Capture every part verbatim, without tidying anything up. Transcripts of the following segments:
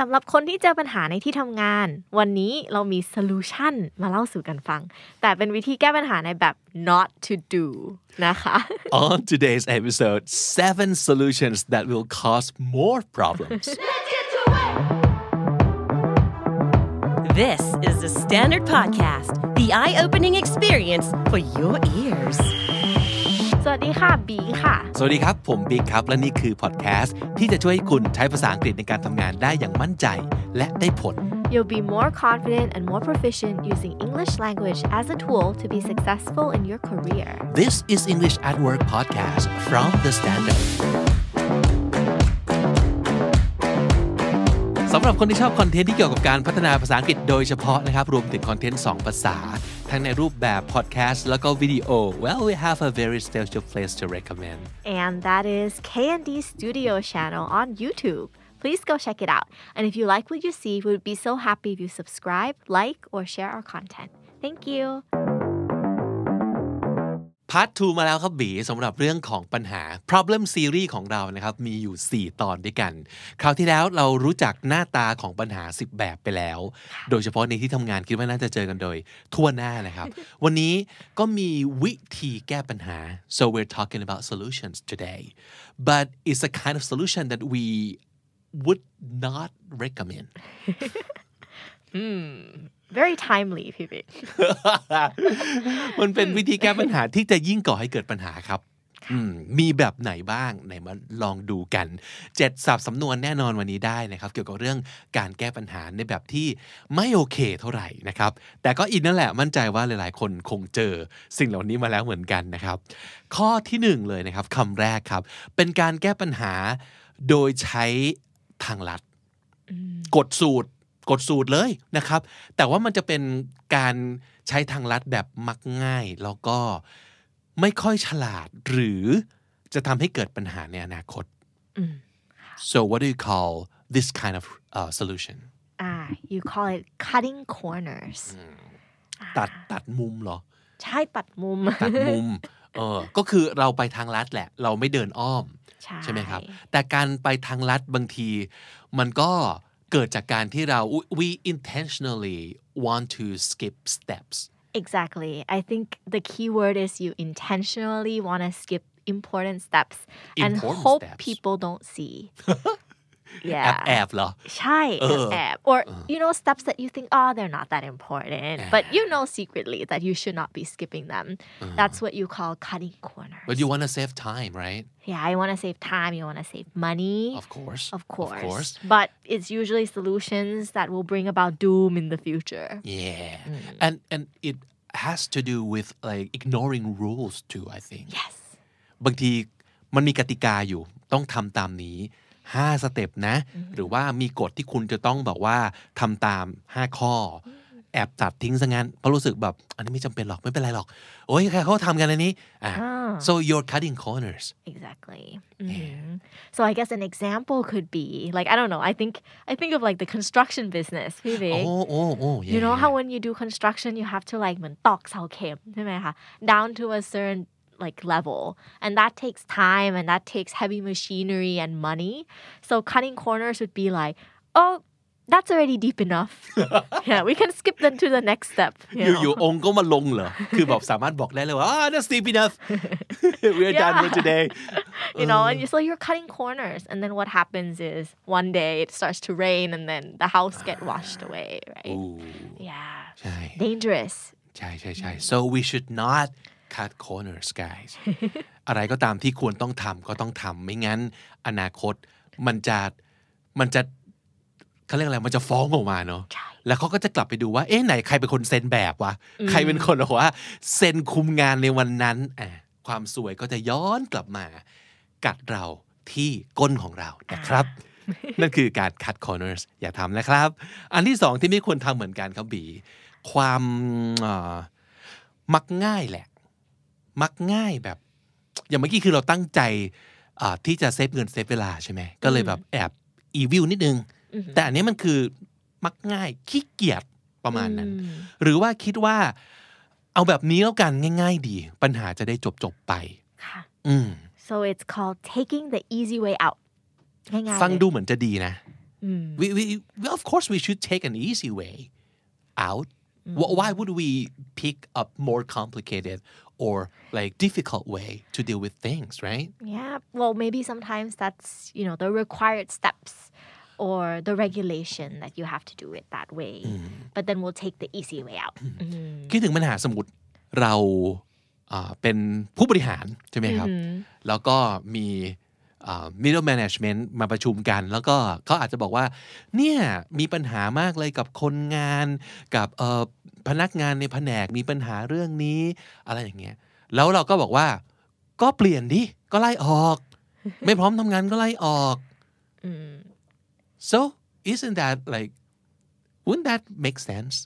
สำหรับคนที่เจอปัญหาในที่ทำงานวันนี้เรามีโซลูชันมาเล่าสู่กันฟังแต่เป็นวิธีแก้ปัญหาในแบบ not to do นะคะ On today's episode seven solutions that will cause more problems This is the Standard Podcast the eye-opening experience for your earsสวัสดีค่ะบีค่ะสวัสดีครับผมบีครับและนี่คือพอดแคสต์ที่จะช่วยให้คุณใช้ภาษาอังกฤษในการทำงานได้อย่างมั่นใจและได้ผล You'll be more confident and more proficient using English language as a tool to be successful in your career. This is English at Work podcast from The Standard. สำหรับคนที่ชอบคอนเทนต์ที่เกี่ยวกับการพัฒนาภาษาอังกฤษโดยเฉพาะนะครับรวมถึงคอนเทนต์สองภาษาทั้งในรูปแบบ podcast แล้วก็วิดีโอ Well, we have a very special place to recommend. And that is เค เอ็น ดี Studio Channel on YouTube. Please go check it out. And if you like what you see, we would be so happy if you subscribe, like, or share our content. Thank you. Part สอง มาแล้วครับบีสำหรับเรื่องของปัญหา Problem Series ของเรานะครับมีอยู่สี่ตอนด้วยกันคราวที่แล้วเรารู้จักหน้าตาของปัญหาสิบแบบไปแล้วโดยเฉพาะในที่ทำงานคิดว่าน่าจะเจอกันโดยทั่วหน้านะครับวันนี้ก็มีวิธีแก้ปัญหา So we're talking about solutions today but it's a kind of solution that we would not recommend hmm.Very timely พี่บิ๊ก มันเป็นวิธีแก้ปัญหาที่จะยิ่งก่อให้เกิดปัญหาครับ มีแบบไหนบ้างไหนมาลองดูกันเจ็ดศัพท์สำนวนแน่นอนวันนี้ได้นะครับเกี่ยวกับเรื่องการแก้ปัญหาในแบบที่ไม่โอเคเท่าไหร่นะครับแต่ก็อีกนั่นแหละมั่นใจว่าหลายๆคนคงเจอสิ่งเหล่านี้มาแล้วเหมือนกันนะครับข้อที่หนึ่งเลยนะครับคำแรกครับเป็นการแก้ปัญหาโดยใช้ทางลัดกดสูตรกดสูตรเลยนะครับแต่ว่ามันจะเป็นการใช้ทางลัดแบบมักง่ายแล้วก็ไม่ค่อยฉลาดหรือจะทำให้เกิดปัญหาในอนาคต So what do you call this kind of uh, solution? Ah, you call it cutting corners. ตัดตัดมุมเหรอใช่ตัดมุมตัดมุมเออก็คือเราไปทางลัดแหละเราไม่เดินอ้อมใช่ไหมครับแต่การไปทางลัดบางทีมันก็เกิดจากการที่เรา we intentionally want to skip steps Exactly I think the key word is you intentionally want to skip important steps important and hope steps. people don't see yeah แอบๆเหรอใช่แอบ or you know steps that you think oh they're not that important but you know secretly that you should not be skipping them that's what you call cutting corners but you want to save time right Yeah, I want to save time. You want to save money. Of course. Of course. Of course. But it's usually solutions that will bring about doom in the future. Yeah. Mm. And and it has to do with like ignoring rules too, I think. Yes. บางทีมันมีกติกาอยู่ต้องทำตามนี้ห้าสเต็ปนะหรือว่ามีกฎที่คุณจะต้องบอกว่าทำตามห้าข้อแอบตัดทิ้งซะงั้นเพราะรู้สึกแบบอันนี้ไม่จำเป็นหรอกไม่เป็นไรหรอกโอ้ยใครเขาทำกันอันนี้ so you're cutting corners exactly mm-hmm. so I guess an example could be like I don't know I think I think of like the construction business พี่เบก oh oh oh yeah you know how when you do construction you have to like เหมือนตอกเสาเข็มใช่ไหมคะ down to a certain like level and that takes time and that takes heavy machinery and money so cutting corners would be like oh That's already deep enough. Yeah, we can skip then to the next step. อยู่ๆองค์ก็มาลงเหรอคือแบบสามารถบอกได้เลยว่า ah, that's deep enough. We're yeah. done for today. You know, and so you're cutting corners, and then what happens is one day it starts to rain, and then the house get washed away, right? Ooh. Yeah. ใช่ Dangerous. ใช่ใช่ใช่ So we should not cut corners, guys. อะไรก็ตามที่ควรต้องทำก็ต้องทำไม่งั้นอนาคตมันจะมันจะเขาเรียกอะไรมันจะฟ้องออกมาเนาะแล้วเขาก็จะกลับไปดูว่าเอ๊ะไหนใครเป็นคนเซ็นแบบวะใครเป็นคนบอกว่าเซ็นคุมงานในวันนั้นอ่ะความสวยก็จะย้อนกลับมากัดเราที่ก้นของเรานะครับนั่นคือการ cut corners อย่าทำนะครับอันที่สองที่ไม่ควรทำเหมือนกันครับบีความมักง่ายแหละมักง่ายแบบอย่างเมื่อกี้คือเราตั้งใจที่จะเซฟเงินเซฟเวลาใช่ไหมก็เลยแบบแอบอีวิลนิดนึงแต่อันนี้มันคือมักง่ายขี้เกียจประมาณนั้นหรือว่าคิดว่าเอาแบบนี้แล้วกันง่ายๆดีปัญหาจะได้จบๆไปค่ะ so it's called taking the easy way out ง่ายๆฟังดูเหมือนจะดีนะ we, we we of course we should take an easy way out. Why would we pick up more complicated or like difficult way to deal with things, right? Yeah, well, maybe sometimes that's, you know, the required steps or the regulation that you have to do it that way. Mm. But then we'll take the easy way out. คิดถึงปัญหาสมมุติเราเป็นผู้บริหารใช่ไหมครับแล้วก็มี middle management มาประชุมกันแล้วก็เขาอาจจะบอกว่าเนี่ยมีปัญหามากเลยกับคนงานกับพนักงานในแผนกมีปัญหาเรื่องนี้อะไรอย่างเงี้ยแล้วเราก็บอกว่าก็เปลี่ยนดิก็ไล่ออกไม่พร้อมทำงานก็ไล่ออก so isn't that like wouldn't that make sense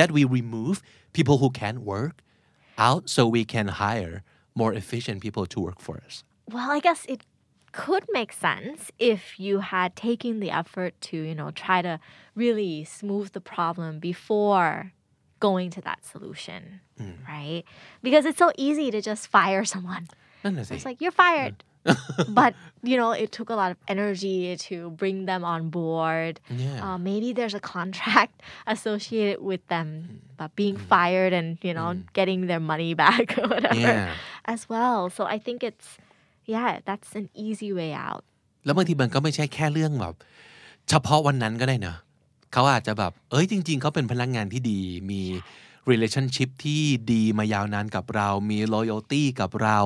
that we remove people who can't work out so we can hire more efficient people to work for us? Well, I guess it could make sense if you had taken the effort to, you know, try to really smooth the problem before going to that solution, mm. right? Because it's so easy to just fire someone. It's like, you're fired. But, you know, it took a lot of energy to bring them on board. Yeah. Uh, maybe there's a contract associated with them about being mm. fired and, you know, mm. getting their money back or whatever yeah. as well. So I think it's, yeah, that's an easy way out. แล้วบางทีมันก็ไม่ใช่แค่เรื่องแบบเฉพาะวันนั้นก็ได้นะเขาอาจจะแบบเอ้ยจริงๆเขาเป็นพนักงานที่ดีมี relationship ที่ดีมายาวนานกับเรามี loyalty กับเรา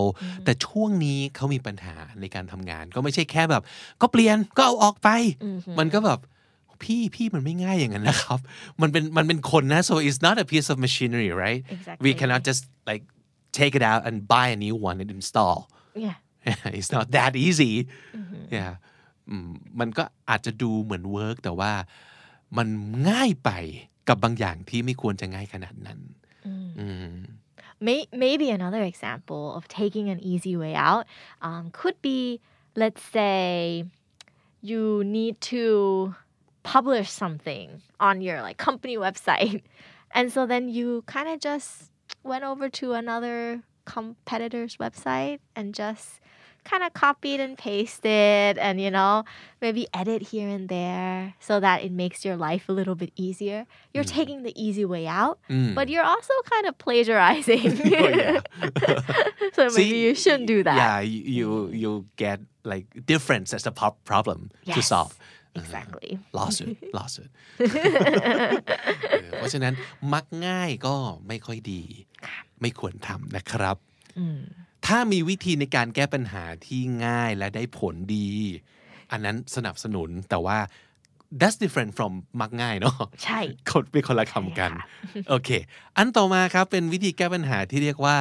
แต่ช่วงนี้เขามีปัญหาในการทำงานก็ไม่ใช่แค่แบบก็เปลี่ยนก็เอาออกไปมันก็แบบพี่พี่มันไม่ง่ายอย่างนั้นนะครับมันเป็นมันเป็นคนนะ so it's not a piece of machinery right exactly. we cannot just like take it out and buy a new one and install yeah it's not that easy yeah มันก็อาจจะดูเหมือน work แต่ว่ามันง่ายไปกับบางอย่างที่ไม่ควรจะง่ายขนาดนั้น Maybe another example of taking an easy way out um, could be, let's say, you need to publish something on your like company website, and so then you kind of just went over to another competitor's website and just kind of copied and pasted and, you know, maybe edit here and there so that it makes your life a little bit easier. You're mm. taking the easy way out, mm. but you're also kind of plagiarizing. oh, yeah. so See, maybe you shouldn't do that. Yeah, you you get like difference as a problem yes, to solve. Exactly. Uh, lawsuit, lawsuit. เพราะฉะนั้นมักง่ายก็ไม่ค่อยดีไม่ควรทำนะครับถ้ามีวิธีในการแก้ปัญหาที่ง่ายและได้ผลดีอันนั้นสนับสนุนแต่ว่า that's different from มักง่ายเนาะใช่คนเป็นคนละคำกันโอเคอันต่อมาครับเป็นวิธีแก้ปัญหาที่เรียกว่า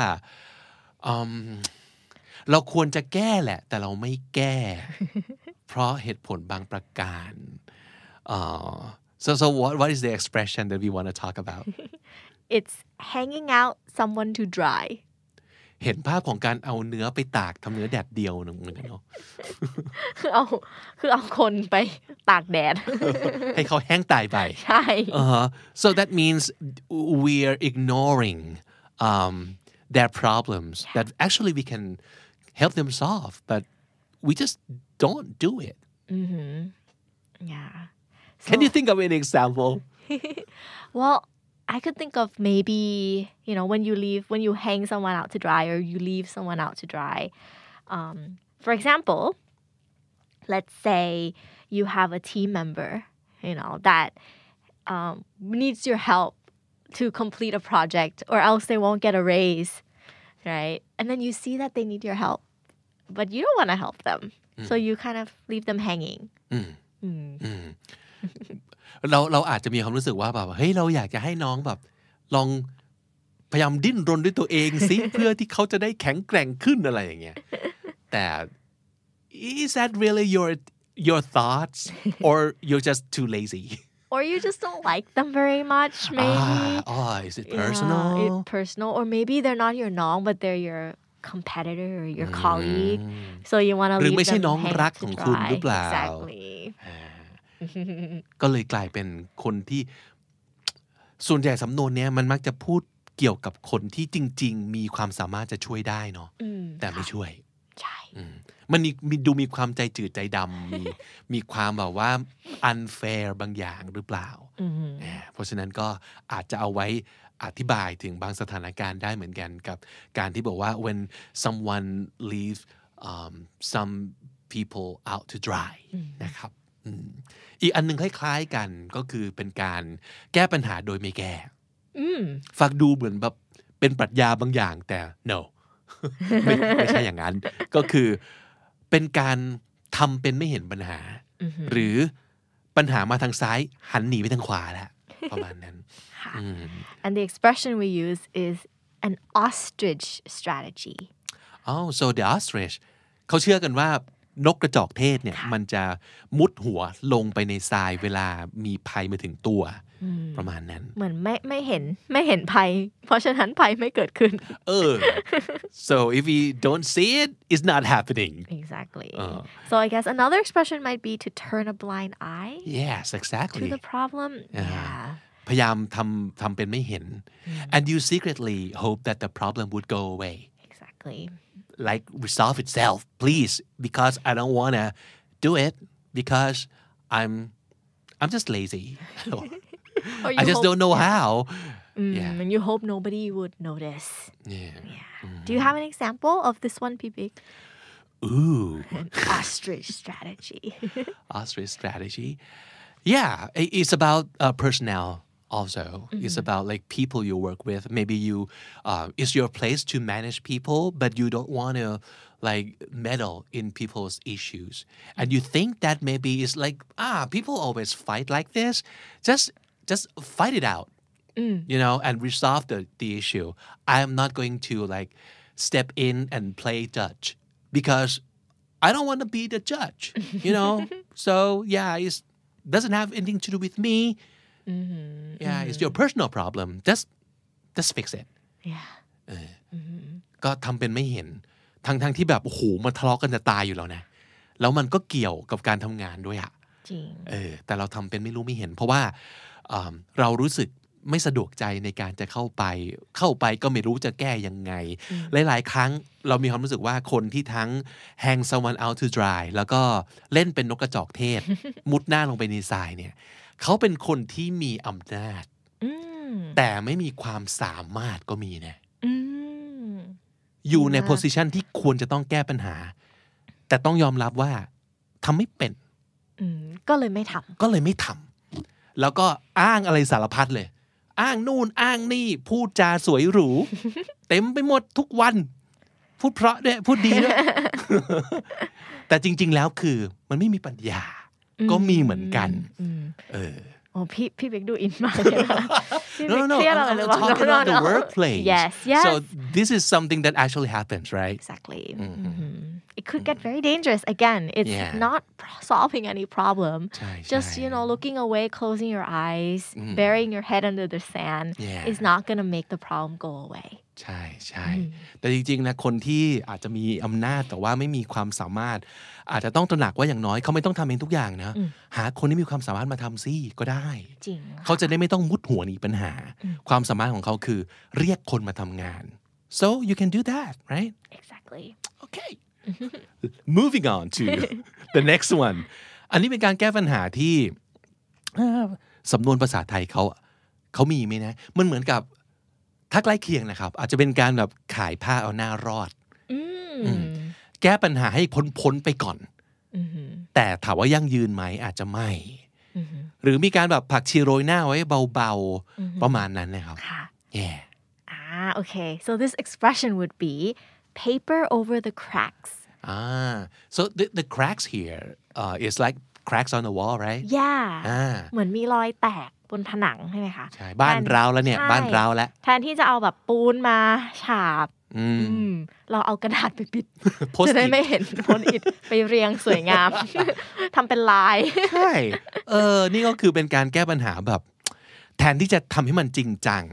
เราควรจะแก้แหละแต่เราไม่แก้เพราะเหตุผลบางประการso so what what is the expression that we want to talk about it's hanging out someone to dryเห็นภาพของการเอาเนื้อไปตากทำเนื้อแดดเดียวนึงเนาะคือเอาคือเอาคนไปตากแดดให้เขาแห้งตายไปใช่ so that means we are ignoring um, their problems yeah. that actually we can help them solve but we just don't do it mm-hmm. yeah so... can you think of an example well I could think of maybe, you know, when you leave, when you hang someone out to dry or you leave someone out to dry. Um, for example, let's say you have a team member, you know, that um, needs your help to complete a project or else they won't get a raise, right? And then you see that they need your help, but you don't want to help them. Mm. So you kind of leave them hanging. Mm. Mm. Mm. เราเราอาจจะมีความรู้สึกว่าแบบเฮ้ยเราอยากจะให้น้องแบบลองพยายามดิ้นรนด้วยตัวเองสิเพื่อที่เขาจะได้แข็งแกร่งขึ้นอะไรอย่างเงี้ยแต่ is that really your your thoughts or you're just too lazy or you just don't like them very much maybe ah, oh is it personal yeah, it's personal or maybe they're not your น้อง but they're your competitor or your colleague so you want to leave them หรือไม่ใช่น้องรักของคุณหรือเปล่า exactlyก็เลยกลายเป็นคนที่ส่วนใหญ่สำนวนเนี้ยมันมักจะพูดเกี่ยวกับคนที่จริงๆมีความสามารถจะช่วยได้เนาะแต่ไม่ช่วยใช่ มันมีดูมีความใจจืดใจดำมีมีความแบบว่า unfair บางอย่างหรือเปล่าเพราะฉะนั้นก็อาจจะเอาไว้อธิบายถึงบางสถานการณ์ได้เหมือนกันกับการที่บอกว่า when someone leaves um, some people out to dry นะครับอีกอันนึงคล้ายๆกันก็คือเป็นการแก้ปัญหาโดยไม่แก้ฟังดูเหมือนแบบเป็นปรัชญาบางอย่างแต่ no ไม่ไม่ใช่อย่างนั้นก็คือเป็นการทำเป็นไม่เห็นปัญหาหรือปัญหามาทางซ้ายหันหนีไปทางขวาแล้วประมาณนั้น and the expression we use is an ostrich strategy oh so the ostrich เขาเชื่อกันว่านกกระจอกเทศเนี่ยมันจะมุดหัวลงไปในทรายเวลามีภัยมาถึงตัวประมาณนั้นเหมือนไม่ไม่เห็นไม่เห็นภัยเพราะฉะนั้นภัยไม่เกิดขึ้นเออ so if we don't see it it's not happening exactly uh. so I guess another expression might be to turn a blind eye yes exactly to the problem uh-huh. yeah พยายามทำทำเป็นไม่เห็น mm-hmm. and you secretly hope that the problem would go away exactly like resolve itself please because I don't want to do it because I'm I'm just lazy I just don't know how. Mm, yeah. And you hope nobody would notice. Yeah. yeah. Mm. Do you have an example of this one, Pibik? Ooh. An ostrich strategy. ostrich strategy. Yeah, it's about uh, personnel also. Mm-hmm. It's about like people you work with. Maybe you, uh, it's your place to manage people, but you don't want to like meddle in people's issues. And you think that maybe it's like, ah, people always fight like this. Just...just fight it out mm. you know and resolve the, the issue I'm not going to like step in and play judge because I don't want to be the judge you know so yeah it doesn't have anything to do with me mm-hmm. yeah mm-hmm. it's your personal problem just just fix it yeah ก็ทำเป็นไม่เห็นทั้งๆที่แบบโอ้โหมันทะเลาะกันจะตายอยู่แล้วนะแล้วมันก็เกี่ยวกับการทำงานด้วยอะเออแต่เราทำเป็นไม่รู้ไม่เห็นเพราะว่าเรารู้สึกไม่สะดวกใจในการจะเข้าไปเข้าไปก็ไม่รู้จะแก้ยังไงหลายๆครั้งเรามีความรู้สึกว่าคนที่ทั้ง hang someone out to dry แล้วก็เล่นเป็นนกกระจอกเทศ มุดหน้าลงไปในทรายเนี่ยเขาเป็นคนที่มีอำนาจแต่ไม่มีความสามารถก็มีนะ อยู่ใน position ที่ควรจะต้องแก้ปัญหาแต่ต้องยอมรับว่าทำไม่เป็นก็เลยไม่ทำก็เลยไม่ทำแล้วก็อ้างอะไรสารพัดเลยอ้างนู่นอ้างนี่พูดจาสวยหรูเต็มไปหมดทุกวันพูดเพราะด้วยพูดดีด้วยแต่จริงๆแล้วคือมันไม่มีปัญญาก็มีเหมือนกันเออโอ้พี่พี่เบกดูอินมากเลยนะพี่เบกเครียดอะไรหรือเปล่า talking about the workplace yes yes so this is something that actually happens right exactly it could get very dangerous again it's yeah. not solving any problem just you know looking away closing your eyes mm. burying your head under the sand yeah. is not going to make the problem go away ใช่ใช่แต่จริงๆนะคนที่อาจจะมีอำนาจแต่ว่าไม่มีความสามารถอาจจะต้องตระหนักว่าอย่างน้อยเขาไม่ต้องทำเองทุกอย่างนะหาคนที่มีความสามารถมาทำซิก็ได้จริงเขาจะได้ไม่ต้องมุดหัวหนีปัญหาความสามารถของเขาคือเรียกคนมาทำงาน so you can do that right exactly okay Moving on to the next one อันนี้เป็นการแก้ปัญหาที่สำนวนภาษาไทยเขาเขามีไหมนะมันเหมือนกับถ้าใกล้เคียงนะครับอาจจะเป็นการแบบขายผ้าเอาหน้ารอดแก้ปัญหาให้พ้นพ้นไปก่อนแต่ถามว่ายั่งยืนไหมอาจจะไม่หรือมีการแบบผักชีโรยหน้าไว้เบาๆประมาณนั้นนะครับ yeah ah okay so this expression would bePaper over the cracks. Ah, so the the cracks here uh, is like cracks on the wall, right? Yeah. Ah. เหมือนมีรอยแตกบนผนังใช่ไหมคะใช่บ้านร้าวแล้วเนี่ยบ้านร้าวแล้วแทนที่จะเอาแบบปูนมาฉาบเราเอากระดาษไปปิดจะได้ไม่เห็นโพสต์อิฐไปเรียงสวยงามทำเป็นลายใช่เออนี่ก็คือเป็นการแก้ปัญหาแบบแทนที่จะทำให้มันจริงจัง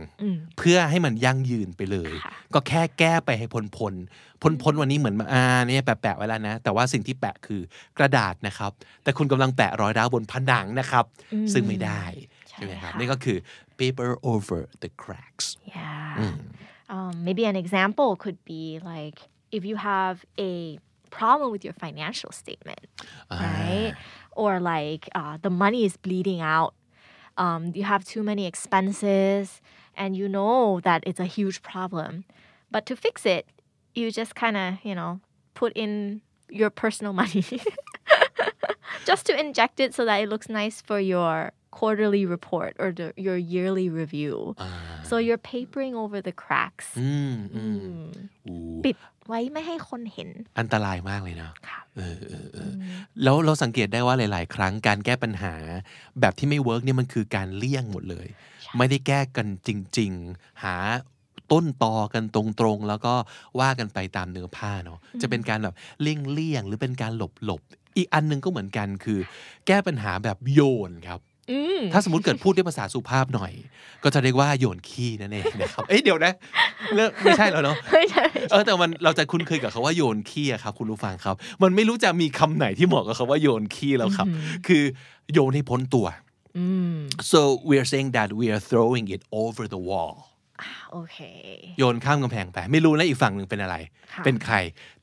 เพื่อให้มันยั่งยืนไปเลยก็แค่แก้ไปให้พ้นพ้นพ้นพ้นวันนี้เหมือนอ่าเนี่ยแปะแปะไว้แล้วนะแต่ว่าสิ่งที่แปะคือกระดาษนะครับแต่คุณกำลังแปะรอยร้าวบนผนังนะครับซึ่งไม่ได้ใช่ไหมครับนี่ก็คือ paper over the cracks yeah maybe an example could be like if you have a problem with your financial statement, uh, right? Or like uh, the money is bleeding out. Um, you have too many expenses, and you know that it's a huge problem. But to fix it, you just kind of, you know, put in your personal money just to inject it so that it looks nice for your quarterly report or the, your yearly review. Uh, so you're papering over the cracks. ปิดไว้ไม่ให้คนเห็นอันตรายมากเลยนะเออๆๆแล้วเราสังเกตได้ว่าหลายๆครั้งการแก้ปัญหาแบบที่ไม่เวิร์กเนี่ยมันคือการเลี่ยงหมดเลยไม่ได้แก้กันจริงๆหาต้นตอกันตรงๆแล้วก็ว่ากันไปตามเนื้อผ้าเนาะจะเป็นการแบบเลี่ยงๆหรือเป็นการหลบๆอีกอันนึงก็เหมือนกันคือแก้ปัญหาแบบโยนครับถ้าสมมุติเกิดพูดด้วยภาษาสุภาพหน่อยก็จะเรียกว่าโยนขี้นั่นเองนะครับเอ้ยเดี๋ยวนะไม่ใช่แล้วเนาะเออแต่มันเราจะคุ้นเคยกับคำว่าโยนขี้อะครับคุณผู้ฟังครับมันไม่รู้จะมีคำไหนที่เหมาะกับคำว่าโยนขี้แล้วครับคือโยนให้พ้นตัว so we are saying that we are throwing it over the wall โอเคโยนข้ามกำแพงไปไม่รู้นะอีกฝั่งหนึ่งเป็นอะไรเป็นใคร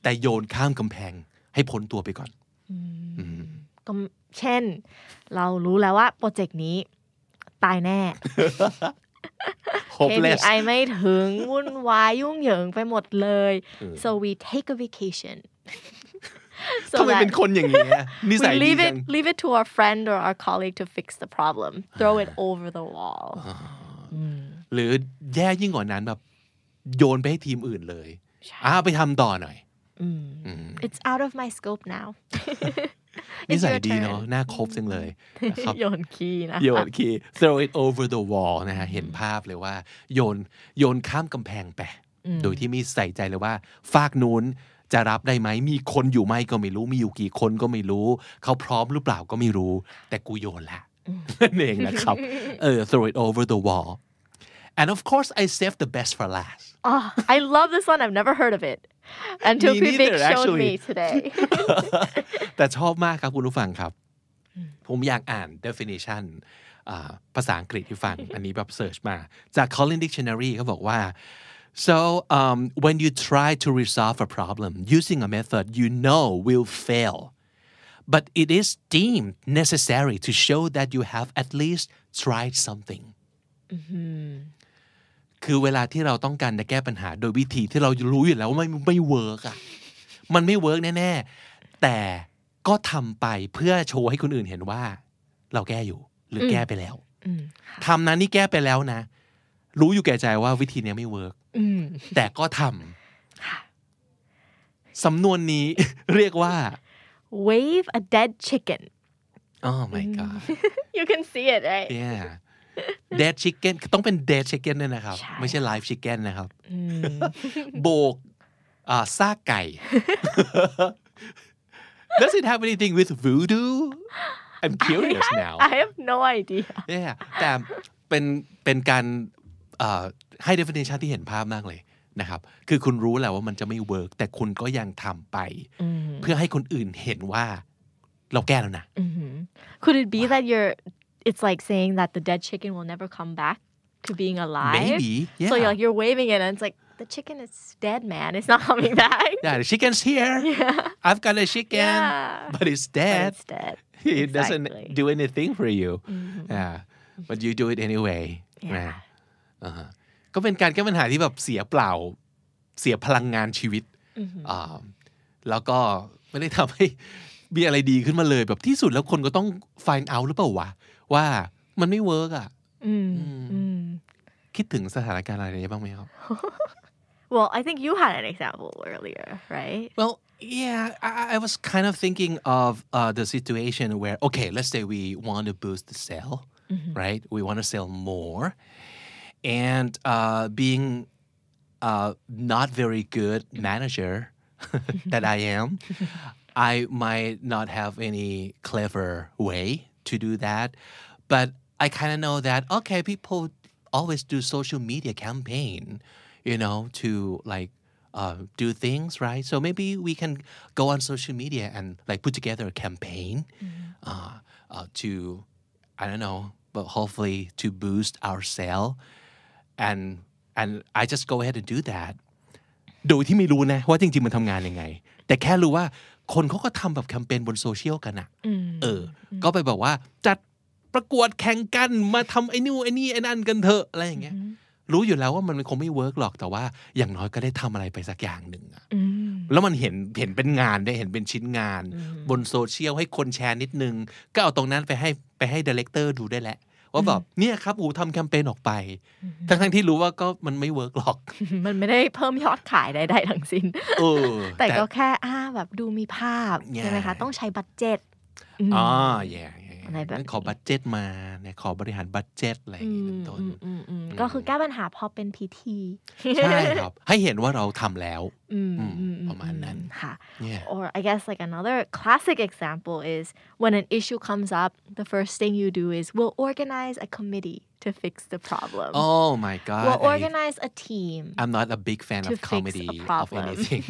แต่โยนข้ามกำแพงให้พ้นตัวไปก่อนก็เช่นเรารู้แล้วว่าโปรเจกต์นี้ตายแน่ เค พี ไอ ไม่ถึงวุ่นวายยุ่งเหยิงไปหมดเลย so we take a vacation ทำไมเป็นคนอย่างนี้นิสัยดีจัง leave it to our friend or our colleague to fix the problem throw it over the wall หรือแย่ยิ่งกว่านั้นแบบโยนไปให้ทีมอื่นเลยอ้าไปทำต่อหน่อย it's out of my scope nowนิสัยดีเนาะน่าคบจังเลยนะครับโยนขี้นะโยนขี้ throw it over the wall นะฮะเห็นภาพเลยว่าโยนโยนข้ามกำแพงไปโดยที่ไม่ใส่ใจเลยว่าฝากนู้นจะรับได้ไหมมีคนอยู่ไหมก็ไม่รู้มีอยู่กี่คนก็ไม่รู้เขาพร้อมหรือเปล่าก็ไม่รู้แต่กูโยนละนั่นเองนะครับเออ throw it over the wall and of course I saved the best for last oh I love this one I've never heard of it until Pivik showed me today แต่ชอบมากครับคุณผู้ฟังครับผมอยากอ่าน definition ภาษาอังกฤษที่ฟังอันนี้แบบ search มาจาก Collins Dictionary เขาบอกว่า so um, when you try to resolve a problem using a method you know will fail but it is deemed necessary to show that you have at least tried something คือเวลาที่เราต้องการจะแก้ปัญหาโดยวิธีที่เรารู้อยู่แล้วว่าไม่ไม่เวิร์กอ่ะมันไม่เวิร์กแน่ๆแต่ก็ทำไปเพื่อโชว์ให้คนอื่นเห็นว่าเราแก้อยู่หรือแก้ไปแล้วทำนั้นนี่แก้ไปแล้วนะรู้อยู่แก่ใจว่าวิธีนี้ไม่เวิร์กแต่ก็ทำสำนวนนี้เรียกว่า wave a dead chicken oh my god you can see it right yeah dead chicken ต้องเป็น dead chicken ด้วยนะครับไม่ใช่ live chicken นะครับโบกซากไก่ Does it have anything with voodoo? I'm curious now. I have no idea. Yeah, แต่เป็นเป็นการให้ definition ที่เห็นภาพมากเลยนะครับคือคุณรู้แหละว่ามันจะไม่ work แต่คุณก็ยังทำไปเพื่อให้คนอื่นเห็นว่าเราแก้แล้วนะ Could it be that you're It's like saying that the dead chicken will never come back to being alive. Maybe, yeah. So you're, like, you're waving it and it's like, the chicken is dead, man. It's not coming back. Yeah, the chicken's here. Yeah. I've got a chicken, yeah. but it's dead. But it's dead. It exactly. doesn't do anything for you. Mm-hmm. Yeah, but you do it anyway. Yeah. ก็เป็นการแก้ปัญหาที่แบบเสียเปล่าเสียพลังงานชีวิตแล้วก็ไม่ได้ทำให้มีอะไรดีขึ้นมาเลยแบบที่สุดแล้วคนก็ต้อง find out หรือเปล่าวะว่ามันไม่เวิร์กอ่ะคิดถึงสถานการณ์อะไรบ้างไหมครับ Well, I think you had an example earlier, right? Well, yeah, I, I was kind of thinking of uh, the situation where, okay, let's say we want to boost the sale, mm-hmm. right? We want to sell more, and uh, being uh, not very good manager that I am, I might not have any clever way.to do that but I kind of know that okay people always do social media campaign you know to like uh, do things right so maybe we can go on social media and like put together a campaign mm-hmm. uh, uh, to I don't know but hopefully to boost our sale and and I just go ahead and do that โดยที่ไม่รู้นะว่าจริงๆมันทำงานยังไงแต่แค่รู้ว่าคนเขาก็ทำแบบแคมเปญบนโซเชียลกันอ่ะเออก็ไปแบบว่าจัดประกวดแข่งกันมาทำไอ้นู่นไอ้นี่ไอ้นั่นกันเถอะอะไรอย่างเงี้ยรู้อยู่แล้วว่ามันคงไม่เวิร์กหรอกแต่ว่าอย่างน้อยก็ได้ทำอะไรไปสักอย่างหนึ่งอ่ะแล้วมันเห็นเห็นเป็นงานได้เห็นเป็นชิ้นงานบนโซเชียลให้คนแชร์นิดนึงก็เอาตรงนั้นไปให้ไปให้ไดเรคเตอร์ดูได้แหละว่าแบบเนี่ยครับอู๋ทำแคมเปญออกไปทั้งทั้งที่รู้ว่าก็มันไม่เวิร์กหรอกมันไม่ได้เพิ่มยอดขายใดๆทั้งสิ้นแต่ก็แค่อ้าแบบดูมีภาพใช่ไหมคะต้องใช้บัดเจ็ตอ๋อแย่ขอบัดเจ็ตมาเนี่ยขอบริหารบัดเจ็ตอะไรอย่างนี้เป็นต้นก็คือแก้ปัญหาพอเป็นพิธีใช่ครับให้เห็นว่าเราทำแล้วประมาณนั้นค่ะ or I guess like another classic example is when an issue comes up the first thing you do is we'll organize a committee to fix the problem oh my god we'll organize a team I'm not a big fan of committee of anything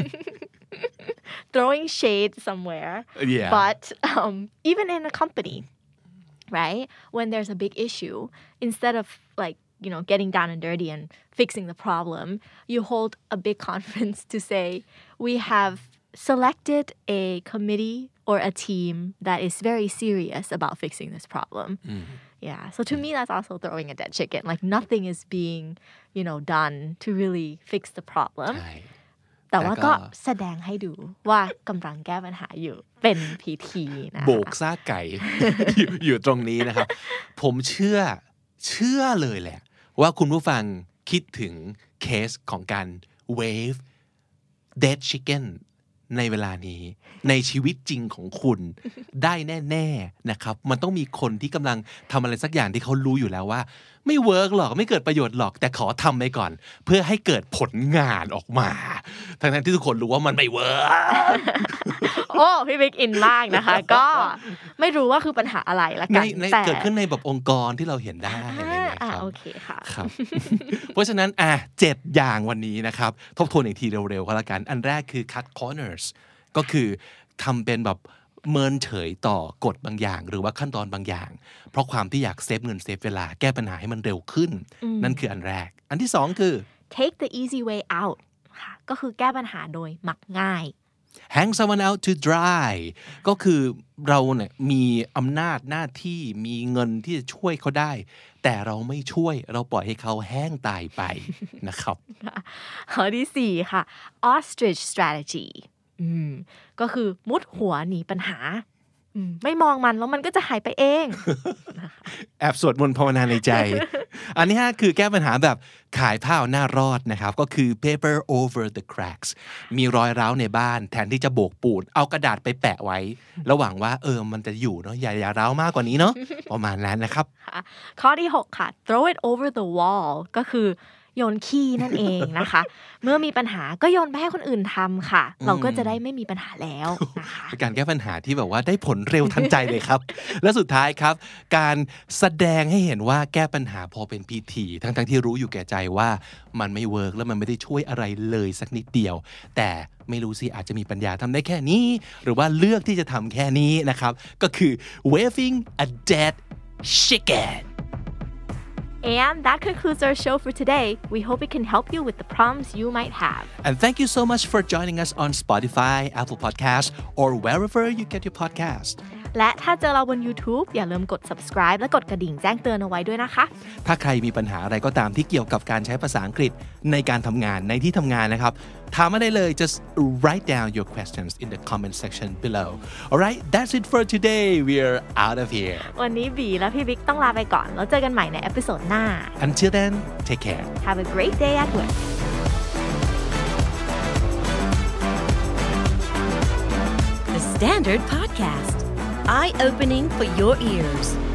throwing shade somewhere yeah. but um, even in a company right when there's a big issue instead of like you know getting down and dirty and fixing the problem you hold a big conference to say we have selected a committee or a team that is very serious about fixing this problem mm-hmm. yeah so to me that's also throwing a dead chicken like nothing is being you know done to really fix the problem แต่ว่าก็แสดงให้ดูว่ากำลังแก้ปัญหาอยู่เป็นพิธีนะโบกซ่าไก่ อยู่ตรงนี้นะครับ ผมเชื่อเชื่อเลยแหละว่าคุณผู้ฟังคิดถึงเคสของการ wave dead chicken ในเวลานี้ในชีวิตจริงของคุณ ได้แน่ๆนะครับมันต้องมีคนที่กำลังทำอะไรสักอย่างที่เขารู้อยู่แล้วว่าไม่เวิร์กหรอกไม่เกิดประโยชน์หรอกแต่ขอทำไปก่อนเพื่อให้เกิดผลงานออกมาทั้งๆที่ทุกคนรู้ว่ามันไม่เวิร์ก โอ้พี่บิ๊กอินมากนะคะ ก็ไม่รู้ว่าคือปัญหาอะไรละกันแต่เกิดขึ้นในแบบองค์กรที่เราเห็นได้อะไรอย่างเงี้ยครับโอเคค่ะครับ เพราะฉะนั้นอ่ะเจ็ดอย่างวันนี้นะครับทบทวนอีกทีเร็วๆก็แล้วกันอันแรกคือ cut corners ก็คือทำเป็นแบบเมินเฉยต่อกฎบางอย่างหรือว่าขั้นตอนบางอย่างเพราะความที่อยากเซฟเงินเซฟเวลาแก้ปัญหาให้มันเร็วขึ้นนั่นคืออันแรกอันที่สองคือ take the easy way out ค่ะก็คือแก้ปัญหาโดยมักง่าย hang someone out to dry ก็คือเราเนี่ยมีอำนาจหน้าที่มีเงินที่จะช่วยเขาได้แต่เราไม่ช่วยเราปล่อยให้เขาแห้งตายไปนะครับข้อที่สี่ค่ะ ostrich strategyก็คือมุดหัวหนีปัญหาไม่มองมันแล้วมันก็จะหายไปเองแอบสวดมนต์ภาวนาในใจอันนี้คือแก้ปัญหาแบบขายผ้าหน้ารอดนะครับก็คือ paper over the cracks มีรอยร้าวในบ้านแทนที่จะโบกปูนเอากระดาษไปแปะไว้ระหว่างว่าเออมันจะอยู่เนาะอย่าอย่าร้าวมากกว่านี้เนาะประมาณนั้นนะครับข้อที่หกค่ะ throw it over the wall ก็คือโยนขี้นั่นเองนะคะเมื่อมีปัญหาก็โยนไปให้คนอื่นทำค่ะเราก็จะได้ไม่มีปัญหาแล้วนะคะเป็นการแก้ปัญหาที่แบบว่าได้ผลเร็วทันใจเลยครับและสุดท้ายครับการแสดงให้เห็นว่าแก้ปัญหาพอเป็นพิธีทั้งๆที่รู้อยู่แก่ใจว่ามันไม่เวิร์กและมันไม่ได้ช่วยอะไรเลยสักนิดเดียวแต่ไม่รู้สิอาจจะมีปัญญาทำได้แค่นี้หรือว่าเลือกที่จะทำแค่นี้นะครับก็คือ waving a dead chicken And that concludes our show for today. We hope it can help you with the problems you might have. And thank you so much for joining us on Spotify, Apple Podcasts, or wherever you get your podcast. และถ้าเจอเราบน YouTube อย่าลืมกด subscribe และกดกระดิ่งแจ้งเตือนเอาไว้ด้วยนะคะถ้าใครมีปัญหาอะไรก็ตามที่เกี่ยวกับการใช้ภาษาอังกฤษในการทำงานในที่ทำงานนะครับถามมาได้เลย just write down your questions in the comment section below. Alright, that's it for today. We're out of here. วันนี้บีและพี่บิ๊กต้องลาไปก่อนแล้วเจอกันใหม่ในเอพิโซดหน้า Until then, take care. Have a great day at work. The Standard Podcast. Eye-opening for your ears.